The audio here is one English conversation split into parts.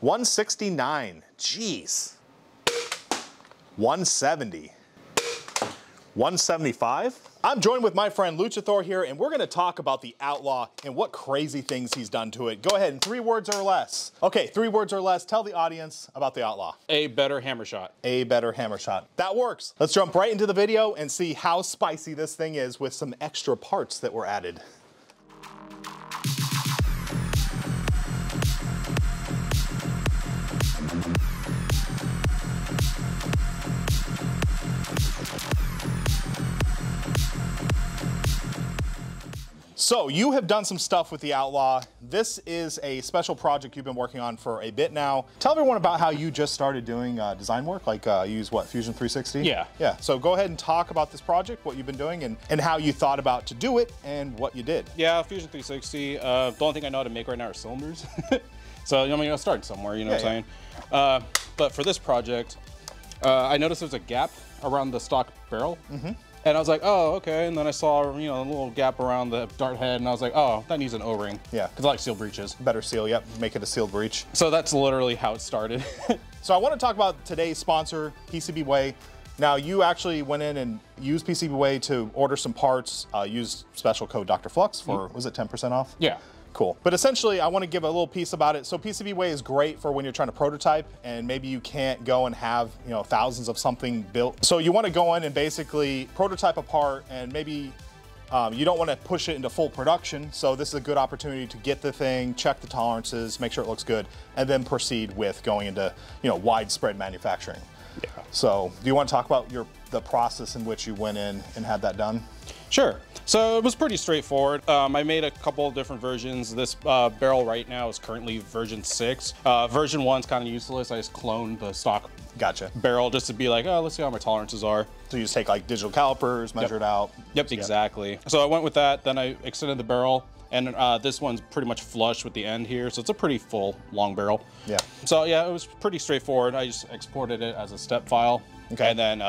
169, jeez. 170. 175. I'm joined with my friend Lucha Thor here, and we're gonna talk about the Outlaw and what crazy things he's done to it. Go ahead, in 3 words or less. Okay, 3 words or less, tell the audience about the Outlaw. A better hammer shot. A better hammer shot. That works. Let's jump right into the video and see how spicy this thing is with some extra parts that were added. So you have done some stuff with the Outlaw. This is a special project you've been working on for a bit now. Tell everyone about how you just started doing design work, like you use what, Fusion 360? Yeah. Yeah, so go ahead and talk about this project, what you've been doing and how you thought about to do it and what you did. Yeah, Fusion 360, the only thing I know how to make right now are cylinders. So I mean, I'll start somewhere, you know what I'm saying? But for this project, I noticed there's a gap around the stock barrel. Mm-hmm. And I was like, oh, okay. And then I saw, you know, a little gap around the dart head, and I was like, oh, that needs an O-ring. Yeah. Because I like sealed breaches. Better seal, yep. Make it a sealed breach. So that's literally how it started. So I want to talk about today's sponsor, PCBWay. Now, you actually went in and used PCBWay to order some parts, used special code Dr. Flux for, was it 10% off? Yeah. Cool. But essentially, I want to give a little piece about it. So PCBWay is great for when you're trying to prototype and maybe you can't go and have, you know, thousands of something built. So you want to go in and basically prototype a part, and maybe you don't want to push it into full production. So this is a good opportunity to get the thing, check the tolerances, make sure it looks good, and then proceed with going into, you know, widespread manufacturing. Yeah. So do you want to talk about the process in which you went in and had that done? Sure. So it was pretty straightforward. I made a couple of different versions. This barrel right now is currently version 6. Version 1's kind of useless. I just cloned the stock barrel just to be like, oh, let's see how my tolerances are. So you just take like digital calipers, measure it out. Yep, exactly. So I went with that. Then I extended the barrel. And this one's pretty much flush with the end here, so it's a pretty full long barrel. Yeah. So yeah, it was pretty straightforward. I just exported it as a step file. Okay. And then.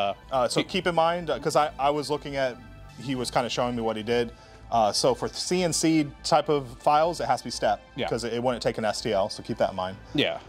So keep in mind, because I was looking at, he was kind of showing me what he did. So for CNC type of files, it has to be step, because it wouldn't take an STL, so keep that in mind. Yeah.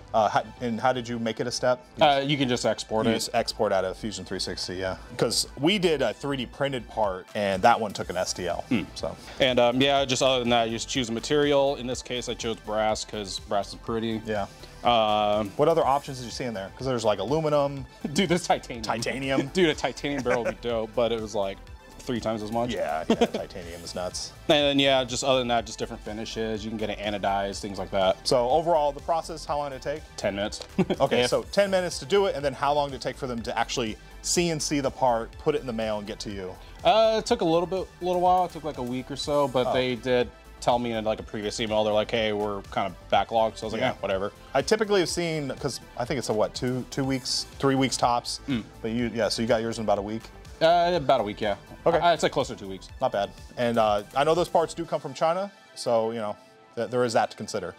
And how did you make it a step? You can just export it. Just export out of Fusion 360, yeah. Because we did a 3D printed part, and that one took an STL, so. And yeah, just other than that, you just choose a material. In this case, I chose brass, because brass is pretty. Yeah. What other options did you see in there? Because there's like aluminum. Dude, there's titanium. Titanium. Dude, a titanium barrel would be dope, but it was like 3 times as much. Yeah, yeah, titanium is nuts. And then yeah, just other than that, just different finishes. You can get it anodized, things like that. So overall, the process, how long did it take? 10 minutes. Okay, so 10 minutes to do it, and then how long did it take for them to actually CNC the part, put it in the mail, and get to you? It took a little while. It took like a week or so, but they did tell me in like a previous email, they're like, hey, we're kind of backlogged. So I was like, yeah, whatever. I typically have seen, because I think it's a what, three weeks tops. But you, so you got yours in about a week? About a week, yeah. Okay. I'd say closer to 2 weeks. Not bad. And I know those parts do come from China, so you know, there is that to consider.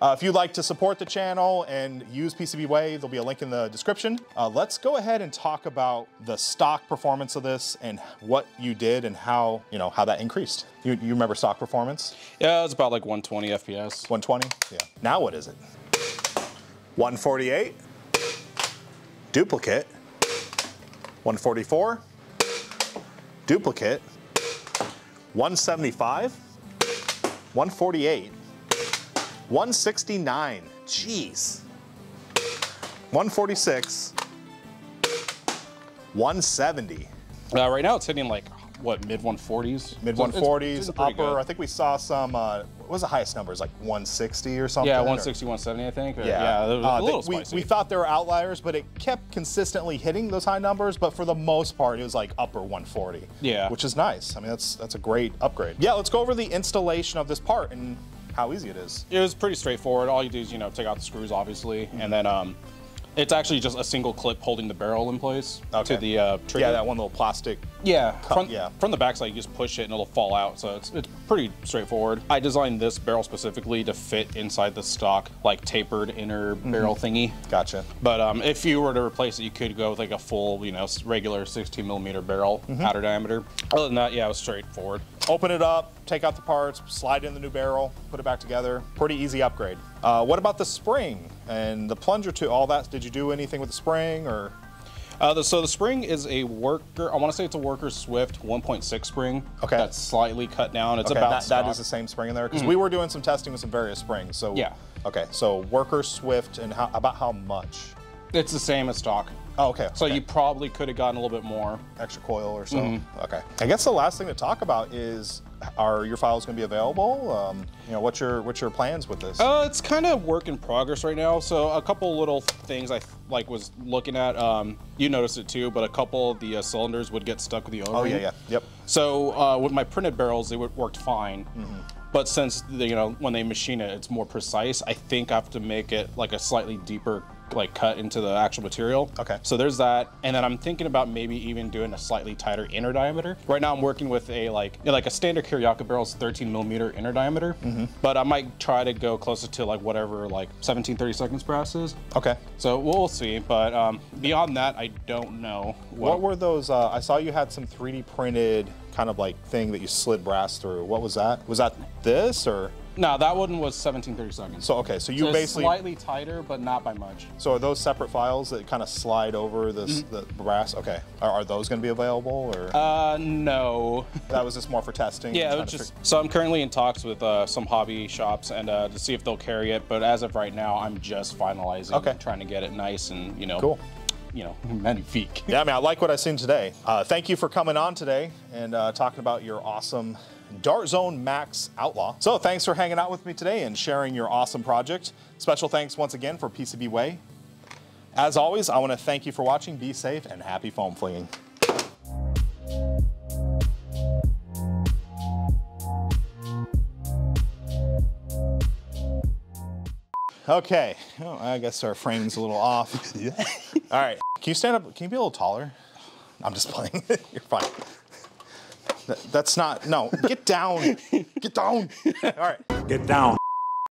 If you'd like to support the channel and use PCBWay, there'll be a link in the description. Let's go ahead and talk about the stock performance of this and what you did and how, you know, how that increased. You remember stock performance? Yeah, it's about like 120 FPS. 120, yeah. Now what is it? 148, duplicate, 144. Duplicate, 175, 148, 169, jeez, 146, 170. Right now it's hitting like, what, mid-140s? Mid-140s, upper, good. I think we saw some, what was the highest numbers, like 160 or something? Yeah, 160, 170, I think. Yeah, it was a little spicy. We thought there were outliers, but it kept consistently hitting those high numbers, but for the most part, it was like upper 140, yeah, which is nice. I mean, that's a great upgrade. Yeah, let's go over the installation of this part and how easy it is. It was pretty straightforward. All you do is, you know, take out the screws, obviously, and then, it's actually just a single clip holding the barrel in place to the trigger. Yeah, that one little plastic. Yeah. From the backside, you just push it and it'll fall out. So it's pretty straightforward. I designed this barrel specifically to fit inside the stock, like tapered inner barrel thingy. Gotcha. But if you were to replace it, you could go with like a full, you know, regular 16 millimeter barrel, outer diameter. Other than that, yeah, it was straightforward. Open it up, take out the parts, slide in the new barrel, put it back together. Pretty easy upgrade. What about the spring? And the plunger too, all that, did you do anything with the spring or? So the spring is a worker, I want to say it's a Worker Swift 1.6 spring. Okay. That's slightly cut down. It's okay, about that is the same spring in there? Because we were doing some testing with some various springs. So yeah. Okay, so Worker Swift, and how, about how much? It's the same as stock. Oh, okay. So you probably could have gotten a little bit more. Extra coil or so. Okay. I guess the last thing to talk about is, are your files going to be available? You know, what's your plans with this? It's kind of work in progress right now. So a couple little things I was looking at. You noticed it too, but a couple of the cylinders would get stuck with the O-ring. Oh yeah, yeah, yep. So with my printed barrels, they worked fine. But since when they machine it, it's more precise. I think I have to make it like a slightly deeper cut into the actual material. Okay. So there's that. And then I'm thinking about maybe even doing a slightly tighter inner diameter. Right now I'm working with a like a standard Kyriaka barrel's 13mm inner diameter, but I might try to go closer to whatever 17/32 brass is. Okay. So we'll see, but beyond that, I don't know. What were those, I saw you had some 3D printed kind of thing that you slid brass through. What was that? Was that this or? No, that one was 17/32. So okay, so you basically slightly tighter, but not by much. So are those separate files that kind of slide over this the brass? Okay, are those going to be available or? No. That was just more for testing. Yeah, it was just. So I'm currently in talks with some hobby shops and to see if they'll carry it. But as of right now, I'm just finalizing. Okay. Trying to get it nice and Cool. Magnifique. Yeah, I mean, I like what I've seen today. Thank you for coming on today and talking about your awesome Dart Zone Max Outlaw. So thanks for hanging out with me today and sharing your awesome project. Special thanks once again for PCBWay. As always, I want to thank you for watching. Be safe and happy foam flinging. Okay, oh, I guess our framing's a little off. All right, can you stand up? Can you be a little taller? I'm just playing. You're fine. That's not, no, get down. Get down. All right. Get down.